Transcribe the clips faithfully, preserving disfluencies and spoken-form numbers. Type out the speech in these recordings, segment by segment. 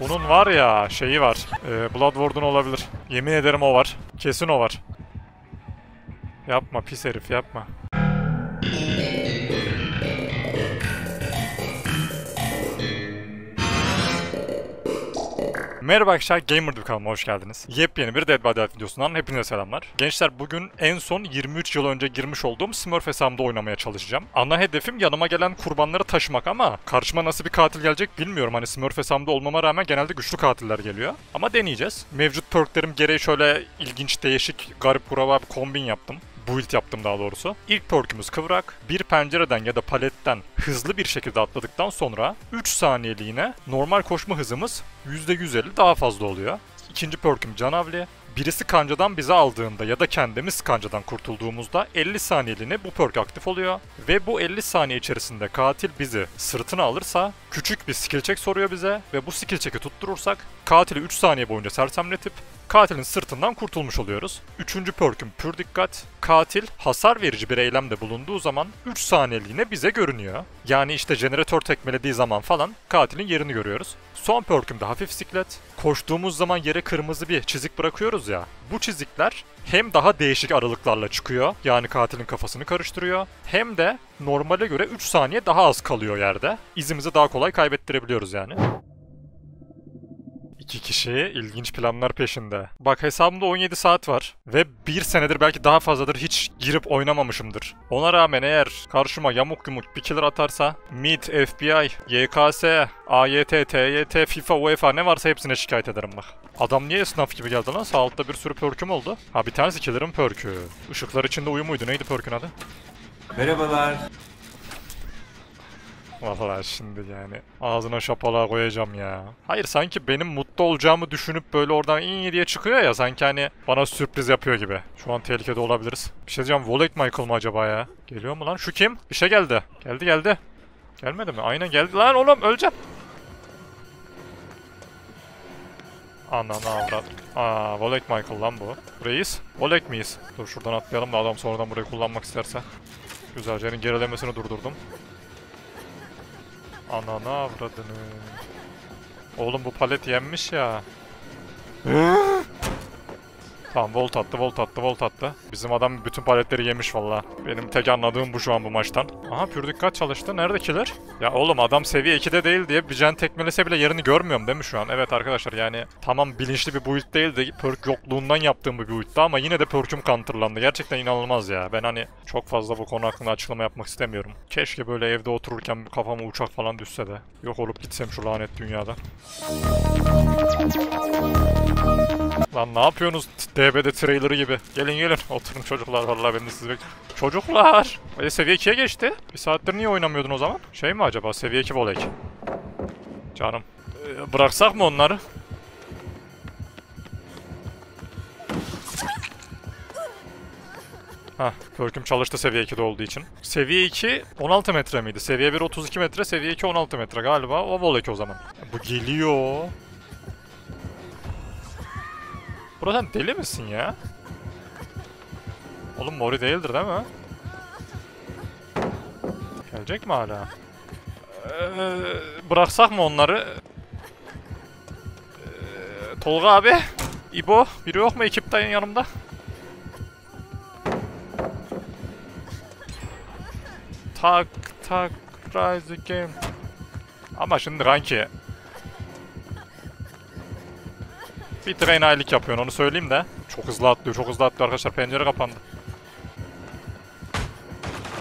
Bunun var ya şeyi var. Ee, Blood Warden olabilir. Yemin ederim o var. Kesin o var. Yapma pis herif, yapma. Merhaba arkadaşlar, Gamer'da kanalıma hoş geldiniz. Yepyeni bir Dead by Daylight videosundan hepinize selamlar. Gençler, bugün en son yirmi üç yıl önce girmiş olduğum Smurf hesabımda oynamaya çalışacağım. Ana hedefim yanıma gelen kurbanları taşımak ama karşıma nasıl bir katil gelecek bilmiyorum. Hani Smurf hesabımda olmama rağmen genelde güçlü katiller geliyor. Ama deneyeceğiz. Mevcut perklerim gereği şöyle ilginç, değişik, garip, kurabağ bir kombin yaptım. Build yaptım daha doğrusu. İlk perkümüz kıvrak. Bir pencereden ya da paletten hızlı bir şekilde atladıktan sonra üç saniyeliğine normal koşma hızımız yüzde yüz elli daha fazla oluyor. İkinci perküm canavli. Birisi kancadan bizi aldığında ya da kendimiz kancadan kurtulduğumuzda elli saniyeliğine bu perk aktif oluyor. Ve bu elli saniye içerisinde katil bizi sırtına alırsa küçük bir skill check soruyor bize ve bu skill check'i tutturursak katili üç saniye boyunca sersemletip katilin sırtından kurtulmuş oluyoruz. Üçüncü perk'üm pür dikkat. Katil hasar verici bir eylemde bulunduğu zaman üç saniyeliğine bize görünüyor. Yani işte jeneratör tekmelediği zaman falan katilin yerini görüyoruz. Son perk'üm de hafif siklet. Koştuğumuz zaman yere kırmızı bir çizik bırakıyoruz ya. Bu çizikler hem daha değişik aralıklarla çıkıyor. Yani katilin kafasını karıştırıyor. Hem de normale göre üç saniye daha az kalıyor yerde. İzimizi daha kolay kaybettirebiliyoruz yani. İki kişi ilginç planlar peşinde. Bak, hesabımda on yedi saat var ve bir senedir belki daha fazladır hiç girip oynamamışımdır. Ona rağmen eğer karşıma yamuk yumuk bir killer atarsa M I T, F B I, Y K S, A Y T, T Y T, FIFA, UEFA ne varsa hepsine şikayet ederim bak. Adam niye esnaf gibi geldi lan? Sağ altta bir sürü perküm oldu. Ha, bir tanesi killer'ın perkü. Işıklar içinde uyu muydu? Neydi perkün adı? Merhabalar. Vallahi şimdi yani ağzına şapalığa koyacağım ya. Hayır, sanki benim mutlu olacağımı düşünüp böyle oradan iyi diye çıkıyor ya, sanki hani bana sürpriz yapıyor gibi. Şu an tehlikede olabiliriz. Bir şey diyeceğim, Volley Michael mı acaba ya? Geliyor mu lan? Şu kim? Bir şey geldi. Geldi geldi. Gelmedi mi? Aynen geldi. Lan oğlum öleceğim. Ananı avrat. Aaa, Volley Michael lan bu. Reis. Volley miyiz? Dur şuradan atlayalım da adam sonradan burayı kullanmak isterse. Güzelce'nin gerilemesini durdurdum. Ananı avradını. Oğlum bu palet yenmiş ya. Tamam, volt attı, volt attı, volt attı. Bizim adam bütün paletleri yemiş valla. Benim tek anladığım bu şu an bu maçtan. Aha, pür dikkat çalıştı. Nerede killer? Ya oğlum adam seviye ikide değil diye bir can tekmelese bile yerini görmüyorum değil mi şu an? Evet arkadaşlar, yani tamam bilinçli bir build değildi. Perk yokluğundan yaptığım bir build'di ama yine de perk'üm counterlandı. Gerçekten inanılmaz ya. Ben hani çok fazla bu konu hakkında açıklama yapmak istemiyorum. Keşke böyle evde otururken kafama uçak falan düşse de yok olup gitsem şu lanet dünyada. Lan ne yapıyorsunuz? D B'de trailer'ı gibi. Gelin gelin. Oturun çocuklar, vallahi ben de sizi bekliyorum. Çocuklar! E, seviye ikiye geçti. Bir saattir niye oynamıyordun o zaman? Şey mi acaba? Seviye iki voley. Canım. E, bıraksak mı onları? Hah, perk'üm çalıştı seviye ikide olduğu için. Seviye iki on altı metre miydi? Seviye bir otuz iki metre, seviye iki on altı metre galiba. O voley o zaman. Bu geliyor. Buradan deli misin ya? Oğlum mori değildir değil mi? Gelecek mi hala? Ee, bıraksak mı onları? Ee, Tolga abi, İbo, biri yok mu ekipten yanımda? Tak tak rise game. Ama şimdi ranki. Bir train aylık yapıyorsun, onu söyleyeyim de. Çok hızlı atlıyor, çok hızlı atlıyor arkadaşlar. Pencere kapandı.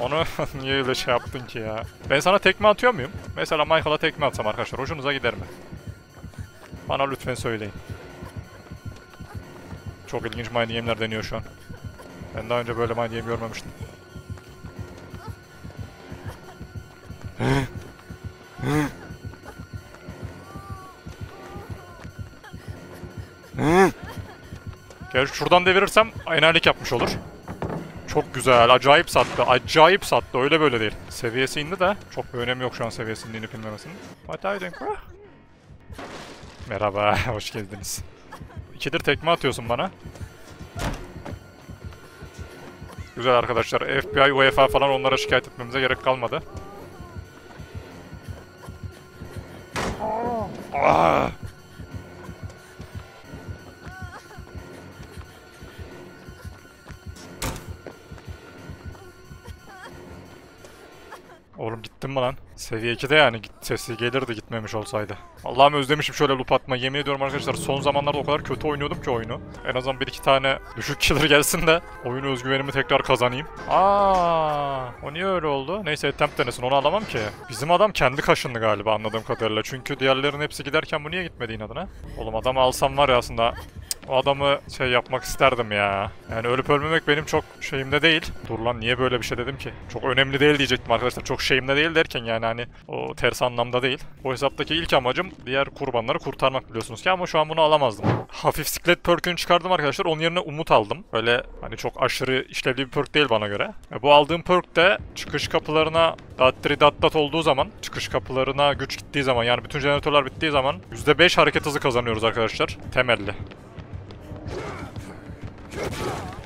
Onu niye öyle şey yaptın ki ya? Ben sana tekme atıyor muyum? Mesela Michael'a tekme atsam arkadaşlar, hoşunuza gider mi? Bana lütfen söyleyin. Çok ilginç mind game'ler deniyor şu an. Ben daha önce böyle mind game görmemiştim. Ya şuradan devirirsem enayilik yapmış olur. Çok güzel, acayip sattı, acayip sattı, öyle böyle değil. Seviyesi indi de çok bir önemi yok şu an seviyesinin inip inmemesinin. What are you doing bro? Merhaba, hoş geldiniz. İkidir tekme atıyorsun bana. Güzel arkadaşlar, F B I, UEFA falan onlara şikayet etmemize gerek kalmadı. Ah. Gittim mi lan? Seviye ikide yani sesi gelirdi gitmemiş olsaydı. Allah'ım özlemişim şöyle loop atma. Yemin ediyorum arkadaşlar, son zamanlarda o kadar kötü oynuyordum ki oyunu. En azından bir iki tane düşük killer gelsin de oyunu özgüvenimi tekrar kazanayım. Aa, o niye öyle oldu? Neyse attempt denesin, onu alamam ki. Bizim adam kendi kaşındı galiba anladığım kadarıyla. Çünkü diğerlerin hepsi giderken bu niye gitmedi inadına? Oğlum adamı alsam var ya aslında... O adamı şey yapmak isterdim ya. Yani ölüp ölmemek benim çok şeyimde değil. Dur lan niye böyle bir şey dedim ki? Çok önemli değil diyecektim arkadaşlar. Çok şeyimde değil derken yani hani o ters anlamda değil. O hesaptaki ilk amacım diğer kurbanları kurtarmak biliyorsunuz ki, ama şu an bunu alamazdım. Hafif siklet perk'ünü çıkardım arkadaşlar. Onun yerine umut aldım. Öyle hani çok aşırı işlevli bir perk değil bana göre. E bu aldığım perk de çıkış kapılarına dattri dattat olduğu zaman, çıkış kapılarına güç gittiği zaman, yani bütün jeneratörler bittiği zaman yüzde beş hareket hızı kazanıyoruz arkadaşlar. Temelli.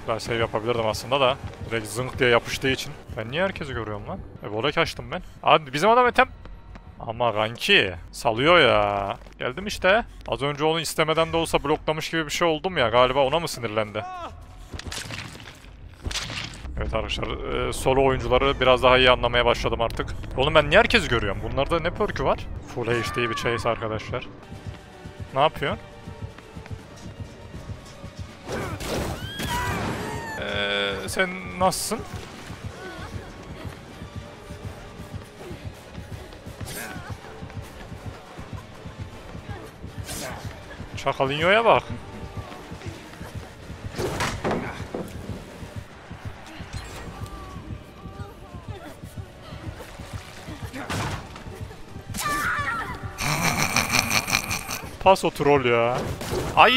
Ben save yapabilirdim aslında da direkt zınk diye yapıştığı için. Ben niye herkesi görüyorum lan? E bu olayı açtım ben. Abi bizim adam etem. Ama kanki salıyor ya. Geldim işte. Az önce onu istemeden de olsa bloklamış gibi bir şey oldum ya. Galiba ona mı sinirlendi? Evet arkadaşlar, e, solo oyuncuları biraz daha iyi anlamaya başladım artık. Oğlum ben niye herkesi görüyorum? Bunlarda ne perk'ü var? Full H D bir chase arkadaşlar. Ne yapıyorsun? Ee, sen nasılsın? Çakalinyo'ya bak. Pas o troll ya. Ay!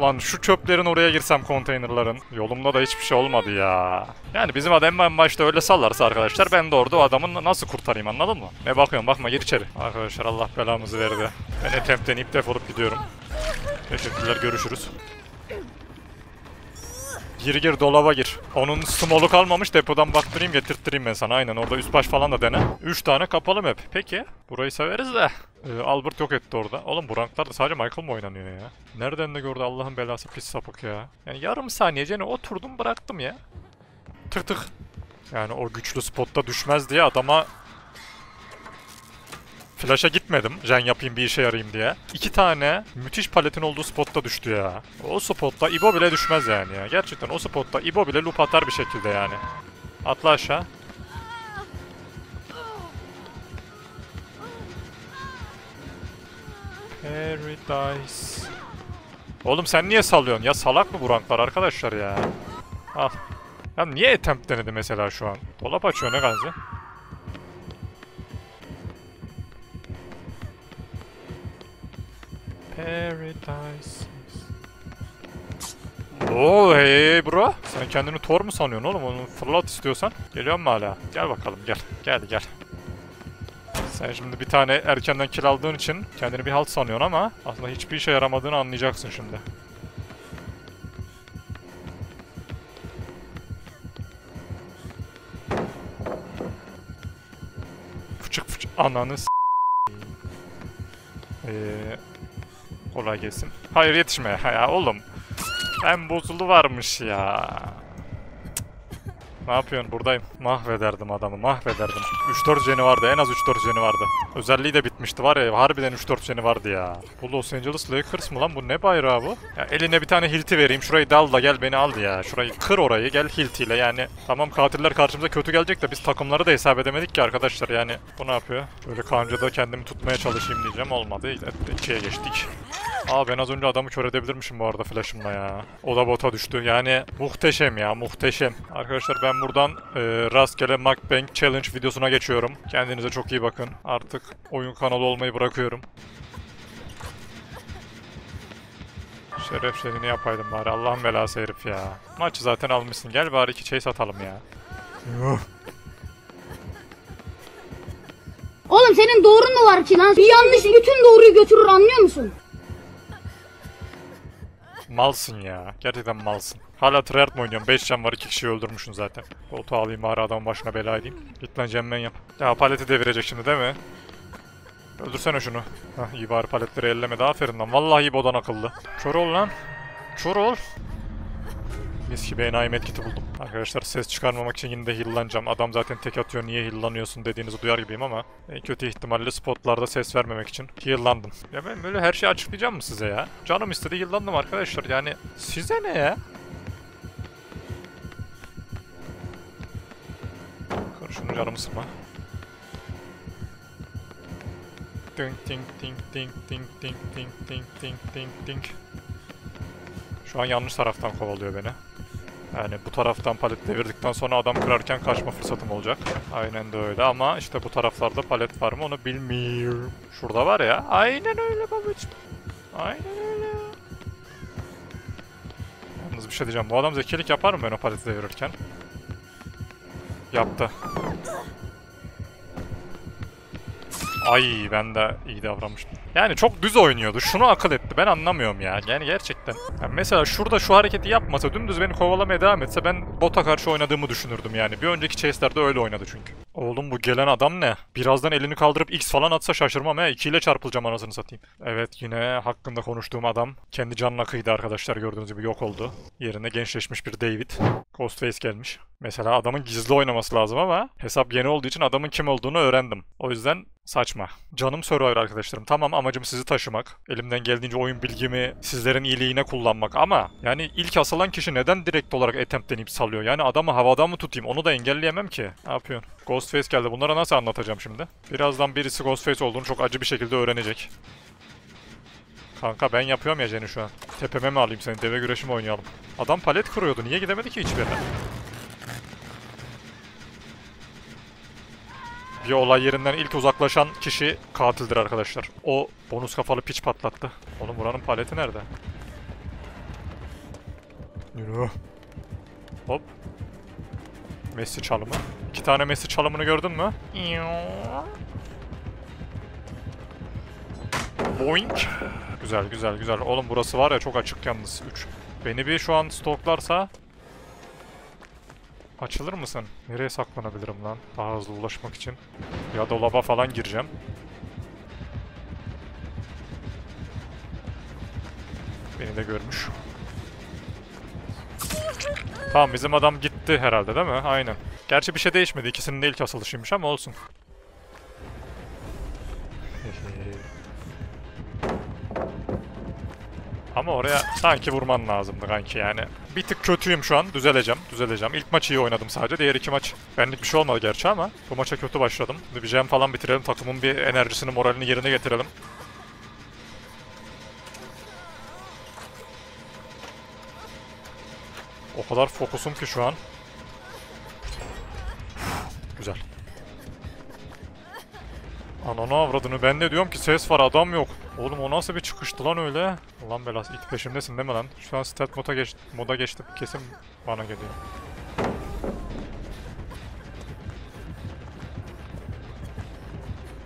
Lan şu çöplerin oraya girsem, konteynerların. Yolumda da hiçbir şey olmadı ya. Yani bizim adam en başta öyle sallarsa arkadaşlar, ben de orada o adamı nasıl kurtarayım, anladın mı? Ne bakıyorsun, bakma, gir içeri. Arkadaşlar Allah belamızı verdi. Ben attempt'ten ip defolup gidiyorum. Teşekkürler, görüşürüz. Gir gir, dolaba gir. Onun small'u kalmamış, depodan baktırayım getirttireyim ben sana. Aynen, orada üst baş falan da dene. üç tane kapalı map. Peki burayı severiz de. Ee, Albert yok etti orada. Oğlum bu ranklarda sadece Michael mı oynanıyor ya? Nereden de gördü Allah'ın belası pis sapık ya. Yani yarım saniyece oturdum bıraktım ya. Tık tık. Yani o güçlü spotta düşmez diye adama... Flash'a gitmedim, jen yapayım bir işe yarayayım diye. İki tane müthiş paletin olduğu spotta düştü ya. O spotta İbo bile düşmez yani ya. Gerçekten o spotta İbo bile loop atar bir şekilde yani. Atla aşağı. Paradise. Oğlum sen niye sallıyorsun? Ya salak mı bu ranklar arkadaşlar ya? Al. Ya niye attempt denedi mesela şu an? Dolap açıyor ne gazi? Paradise. Oo hey bro. Sen kendini Thor mu sanıyorsun oğlum? Onu fırlat istiyorsan. Geliyor mu hala? Gel bakalım gel. Gel gel. Sen şimdi bir tane erkenden kill aldığın için kendini bir halt sanıyorsun ama aslında hiçbir işe yaramadığını anlayacaksın şimdi. Fıçık fıçık ananı s***. Eee... Kolay gelsin. Hayır yetişme ya oğlum. Ben bozulu varmış ya. Ne yapıyorsun? Buradayım. Mahvederdim adamı, mahvederdim. üç dört jeni vardı, en az üç dört jeni vardı. Özelliği de bitmişti var ya, harbiden üç dört jeni vardı ya. Bu Los Angeles Lakers mı lan? Bu ne bayrağı bu? Ya eline bir tane hilti vereyim, şurayı dal da gel beni al ya. Şurayı kır orayı, gel hiltiyle yani. Tamam katiller karşımıza kötü gelecek de biz takımları da hesap edemedik ki arkadaşlar yani. Bu ne yapıyor? Böyle kancada kendimi tutmaya çalışayım diyeceğim, olmadı. ikiye geçtik. Aa ben az önce adamı kör edebilirmişim bu arada flash'ımla ya. O da bota düştü. Yani muhteşem ya, muhteşem. Arkadaşlar ben buradan e, rastgele MacBank Challenge videosuna geçiyorum. Kendinize çok iyi bakın. Artık oyun kanalı olmayı bırakıyorum. Şeref şerini yapaydım bari. Allah'ın belası herif ya. Maçı zaten almışsın. Gel bari iki chase atalım ya. Oğlum senin doğrun mu var ki lan? Bir yanlış bütün doğruyu götürür, anlıyor musun? Malsın ya. Gerçekten malsın. Hala tryhard mı oynuyorum? beş can var, iki kişiyi öldürmüşsün zaten. Koltuğu alayım bari, adamın başına bela edeyim. Git lan cemmen yap. Ya paleti devirecek şimdi değil mi? Öldürsene şunu. Hah iyi bari paletleri ellemedi. Aferin lan. Vallahi iyi bodan akıllı. Kör ol lan. Kör ol. Mis gibi enayi medkit'i buldum. Arkadaşlar ses çıkarmamak için yine de heal'lanacağım. Adam zaten tek atıyor, niye heal'lanıyorsun dediğinizi duyar gibiyim ama en kötü ihtimalle spotlarda ses vermemek için heal'landım. Ya ben böyle her şeyi açıklayacağım mı size ya? Canım istedi heal'landım arkadaşlar, yani size ne ya? Kır şunu, canımı sıkma. Ding ding ding ding ding ding ding ding ding ding ding. Şu an yanlış taraftan kovalıyor beni. Yani bu taraftan palet devirdikten sonra adam kırarken kaçma fırsatım olacak. Aynen de öyle ama işte bu taraflarda palet var mı onu bilmiyorum. Şurada var ya. Aynen öyle babacığım. Aynen öyle. Yalnız bir şey diyeceğim. Bu adam zekilik yapar mı ben o paleti devirirken? Yaptı. Ay ben de iyi davranmıştım. Yani çok düz oynuyordu. Şunu akıl etti. Ben anlamıyorum ya. Yani gerçekten. Yani mesela şurada şu hareketi yapmasa, dümdüz beni kovalamaya devam etse ben bota karşı oynadığımı düşünürdüm yani. Bir önceki chase'lerde öyle oynadı çünkü. Oğlum bu gelen adam ne? Birazdan elini kaldırıp X falan atsa şaşırmam he. iki ile çarpılacağım anasını satayım. Evet yine hakkında konuştuğum adam kendi canına kıydı arkadaşlar, gördüğünüz gibi yok oldu. Yerine gençleşmiş bir David. Ghostface gelmiş. Mesela adamın gizli oynaması lazım ama hesap yeni olduğu için adamın kim olduğunu öğrendim. O yüzden saçma. Canım Survivor arkadaşlarım. Tamam, amacım sizi taşımak. Elimden geldiğince oyun bilgimi sizlerin iyiliğine kullanmak ama yani ilk asılan kişi neden direkt olarak attempt deneyip salıyor? Yani adamı havada mı tutayım? Onu da engelleyemem ki. Ne yapıyorsun? Ghostface geldi. Bunlara nasıl anlatacağım şimdi? Birazdan birisi Ghostface olduğunu çok acı bir şekilde öğrenecek. Kanka ben yapıyorum ya Jenny şu an. Tepeme mi alayım seni? Deve güreşi mi oynayalım? Adam palet kırıyordu. Niye gidemedi ki hiçbirine? Bir olay yerinden ilk uzaklaşan kişi katildir arkadaşlar. O bonus kafalı piç patlattı. Oğlum buranın paleti nerede? Yürü. Hop. Messi çalımı. İki tane Messi çalımını gördün mü? Boink. Güzel güzel güzel. Oğlum burası var ya çok açık yalnız. üç. Beni bir şu an stalklarsa... Açılır mısın? Nereye saklanabilirim lan? Daha hızlı ulaşmak için. Ya dolaba falan gireceğim. Beni de görmüş. Tamam bizim adam gitti herhalde değil mi? Aynen. Gerçi bir şey değişmedi. İkisinin de ilk asılışıymış ama olsun. Ama oraya sanki vurman lazımdı kanki yani. Bir tık kötüyüm şu an. Düzeleceğim. Düzeleceğim. İlk maç iyi oynadım sadece. Diğer iki maç benlik bir şey olmadı gerçi ama bu maça kötü başladım. Bir jam falan bitirelim. Takımın bir enerjisini, moralini yerine getirelim. O kadar fokusum ki şu an. Güzel. Ananı avradını, ben de diyorum ki ses var adam yok. Oğlum o nasıl bir çıkıştı lan öyle? Ulan belası it peşimdesin değil mi lan? Şu an stat moda geç, moda geçtim kesin bana geliyor.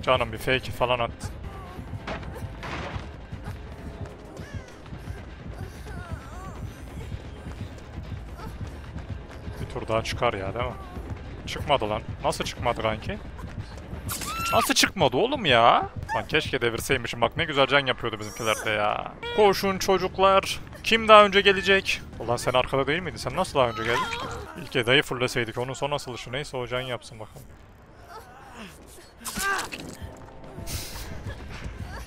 Canım bir fake falan at. Bir tur daha çıkar ya değil mi? Çıkmadı lan. Nasıl çıkmadı kanki? Nasıl çıkmadı oğlum ya? Lan keşke devirseymişim. Bak ne güzel can yapıyordu bizimkilerde ya. Koşun çocuklar. Kim daha önce gelecek? Ulan sen arkada değil miydin? Sen nasıl daha önce geldin? İlk Eda'yı fırlasaydık. Onun son asılışı neyse o can yapsın bakalım.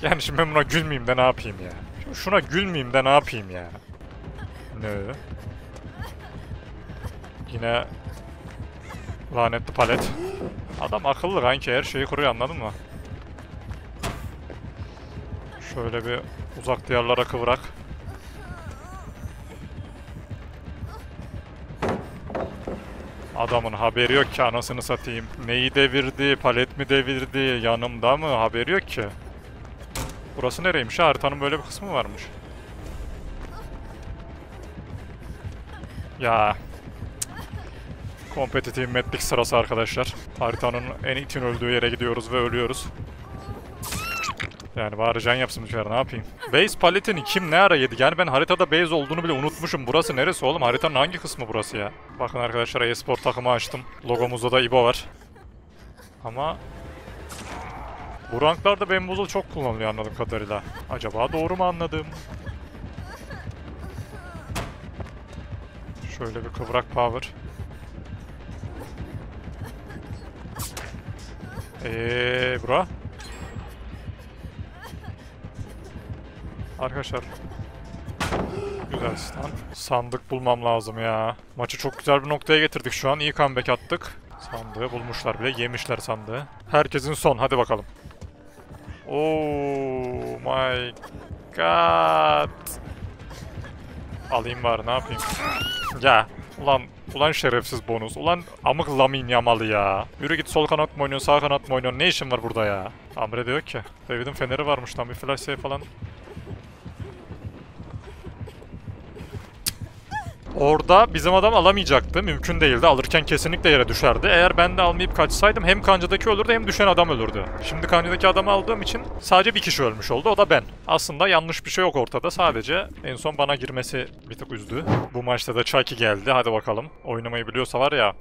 Yani şimdi ben buna gülmeyeyim de ne yapayım ya? Şimdi şuna gülmeyeyim de ne yapayım ya? Ne? Yine... Lanetli palet. Adam akıllı kanki, her şeyi kuruyor anladın mı? Şöyle bir uzak diyarlara kıvrak. Adamın haberi yok ki anasını satayım. Neyi devirdi, palet mi devirdi, yanımda mı, haberi yok ki. Burası nereymiş ha? Haritanın böyle bir kısmı varmış. Ya. Kompetitif metlik sırası arkadaşlar. Haritanın en itin öldüğü yere gidiyoruz ve ölüyoruz. Yani bari can yapsın dışarı, ne yapayım. Base paletini kim ne ara yedi? Yani ben haritada base olduğunu bile unutmuşum. Burası neresi oğlum? Haritanın hangi kısmı burası ya? Bakın arkadaşlar e-spor takımı açtım. Logomuzda da İbo var. Ama... Bu ranklarda Bamboozle çok kullanılıyor anladığım kadarıyla. Acaba doğru mu anladım? Şöyle bir kıvrak power. Eee bura. Arkadaşlar. Güzel stun. Sandık bulmam lazım ya. Maçı çok güzel bir noktaya getirdik şu an. İyi comeback attık. Sandığı bulmuşlar bile. Yemişler sandığı. Herkesin son. Hadi bakalım. Oh my god. Alayım bari, ne yapayım? Ya. Ulan. Ulan şerefsiz bonus. Ulan amık Lamin Yamalı ya. Yürü git, sol kanat mı oynuyorsun, sağ kanat mı oynuyorsun? Ne işin var burada ya? Amre diyor ki. David'in feneri varmış lan. Bir flash save falan. Orada bizim adam alamayacaktı. Mümkün değildi. Alırken kesinlikle yere düşerdi. Eğer ben de almayıp kaçsaydım hem kancadaki ölürdü hem düşen adam ölürdü. Şimdi kancadaki adamı aldığım için sadece bir kişi ölmüş oldu. O da ben. Aslında yanlış bir şey yok ortada. Sadece en son bana girmesi bir tık üzdü. Bu maçta da Chucky geldi. Hadi bakalım. Oynamayı biliyorsa var ya.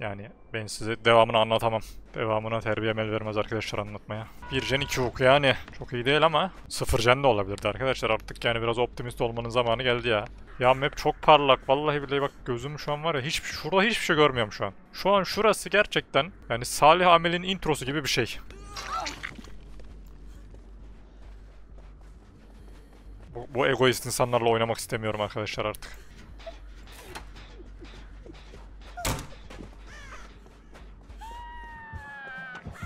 Yani ben size devamını anlatamam. Devamına terbiyem el vermez arkadaşlar anlatmaya. bir gen iki hook yani. Çok iyi değil ama sıfır gen de olabilirdi arkadaşlar. Artık yani biraz optimist olmanın zamanı geldi ya. Ya map çok parlak. Vallahi billahi bak gözüm şu an var ya. Hiç, şurada hiçbir şey görmüyorum şu an. Şu an şurası gerçekten yani Salih Amel'in introsu gibi bir şey. Bu, bu egoist insanlarla oynamak istemiyorum arkadaşlar artık.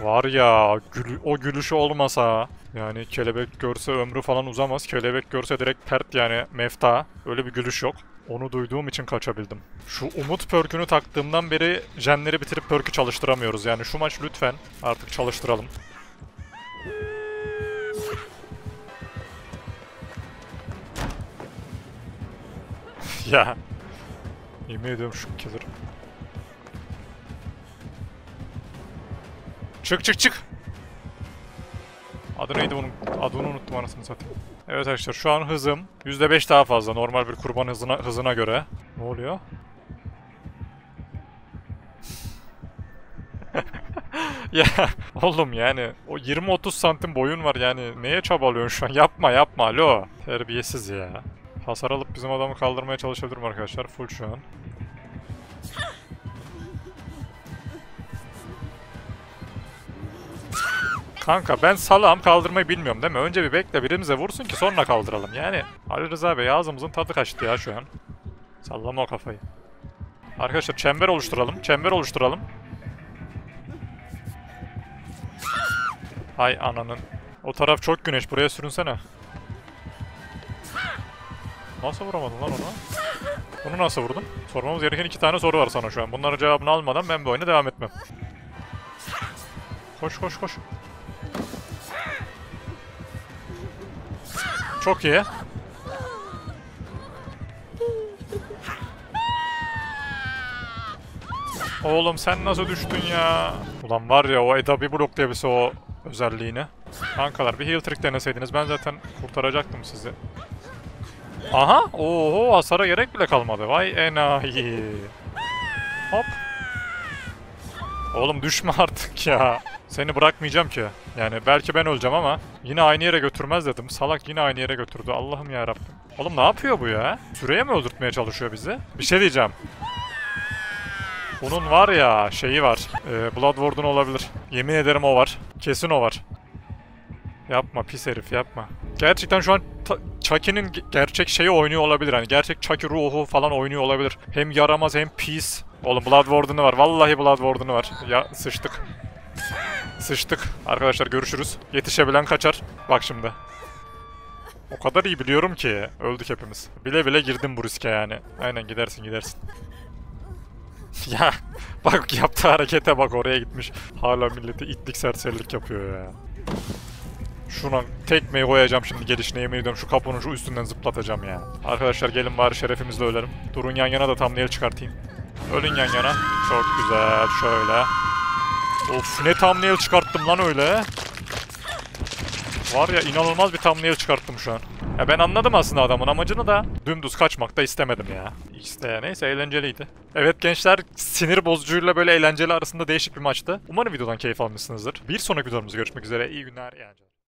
Var ya, gül, o gülüşü olmasa yani kelebek görse ömrü falan uzamaz. Kelebek görse direkt pert yani mefta. Öyle bir gülüş yok. Onu duyduğum için kaçabildim. Şu umut perkünü taktığımdan beri jenleri bitirip perkü çalıştıramıyoruz. Yani şu maç lütfen artık çalıştıralım. Ya. Yemin ediyorum şu killer. Çık çık çık. Adı neydi bunun? Adını unuttum anasını satayım. Evet arkadaşlar şu an hızım yüzde beş daha fazla normal bir kurban hızına, hızına göre. Ne oluyor? Ya oğlum yani o yirmi otuz santim boyun var yani neye çabalıyorsun şu an? Yapma yapma alo. Terbiyesiz ya. Hasar alıp bizim adamı kaldırmaya çalışabilirim arkadaşlar full şu an. Kanka ben salam kaldırmayı bilmiyorum değil mi? Önce bir bekle birimize vursun ki sonra kaldıralım. Yani Ali Rıza Bey ağzımızın tadı kaçtı ya şu an. Sallama o kafayı. Arkadaşlar çember oluşturalım. Çember oluşturalım. Hay ananın. O taraf çok güneş. Buraya sürünsene. Nasıl vuramadın lan onu? Bunu nasıl vurdun? Sormamız gereken iki tane soru var sana şu an. Bunların cevabını almadan ben bu oyuna devam etmem. Koş koş koş. Çok iyi. Oğlum sen nasıl düştün ya? Ulan var ya o Eda bir bloklayabilse o özelliğini. Kankalar bir heal trick deneseydiniz ben zaten kurtaracaktım sizi. Aha! Oho hasara gerek bile kalmadı. Vay enayi. Hop. Oğlum düşme artık ya. Seni bırakmayacağım ki. Yani belki ben öleceğim ama yine aynı yere götürmez dedim. Salak yine aynı yere götürdü. Allah'ım ya Rabbim. Oğlum ne yapıyor bu ya? Süreye mi öldürtmeye çalışıyor bizi? Bir şey diyeceğim. Bunun var ya şeyi var. Ee, Blood Warden olabilir. Yemin ederim o var. Kesin o var. Yapma pis herif yapma. Gerçekten şu an Chucky'nin gerçek şeyi oynuyor olabilir. Hani gerçek Chucky ruhu falan oynuyor olabilir. Hem yaramaz hem pis. Oğlum Blood Warden'ı var. Vallahi Blood Warden'ı var. Ya sıçtık. Sıçtık. Arkadaşlar görüşürüz. Yetişebilen kaçar. Bak şimdi. O kadar iyi biliyorum ki. Öldük hepimiz. Bile bile girdim bu riske yani. Aynen gidersin gidersin. Ya bak yaptığı harekete bak oraya gitmiş. Hala milleti itlik serserilik yapıyor ya. Şuna tekmeyi koyacağım şimdi gelişine yemin ediyorum. Şu kapının şu üstünden zıplatacağım ya. Arkadaşlar gelin bari şerefimizle ölelim. Durun yan yana da thumbnail çıkartayım. Ölün yan yana. Çok güzel. Şöyle. Of ne thumbnail çıkarttım lan öyle. Var ya inanılmaz bir thumbnail çıkarttım şu an. Ya ben anladım aslında adamın amacını da dümdüz kaçmak da istemedim ya. İşte neyse eğlenceliydi. Evet gençler sinir bozucuyla böyle eğlenceli arasında değişik bir maçtı. Umarım videodan keyif almışsınızdır. Bir sonraki videomuzda görüşmek üzere. İyi günler. İyi günler.